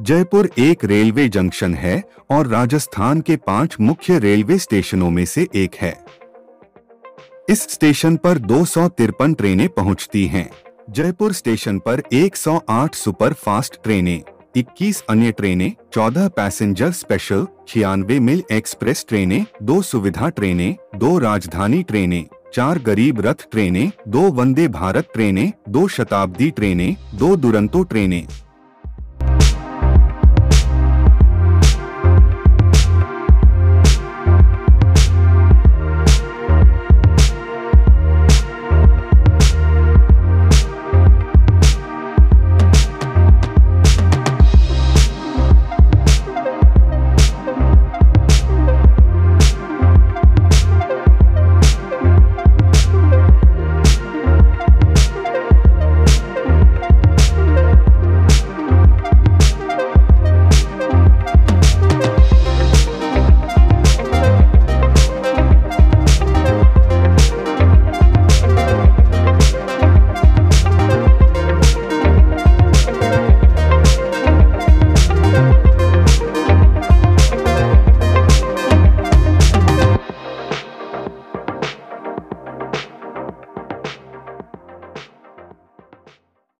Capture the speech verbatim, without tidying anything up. जयपुर एक railway junction है और राजस्थान के पांच मुख्य रेलवे स्टेशनों में से एक है। इस स्टेशन पर दो सौ तिरपन ट्रेनें पहुंचती हैं। जयपुर स्टेशन पर एक सौ आठ सुपरफास्ट ट्रेनें, इक्कीस अन्य ट्रेनें, चौदह पैसेंजर स्पेशल, छियानवे मिल एक्सप्रेस ट्रेनें, दो सुविधा ट्रेनें, दो राजधानी ट्रेनें, चार गरीब रथ ट्रेनें, दो वंदे भारत ट्रेनें, दो शताब्दी ट्रेनें, दो दुरंतो ट्रेनें,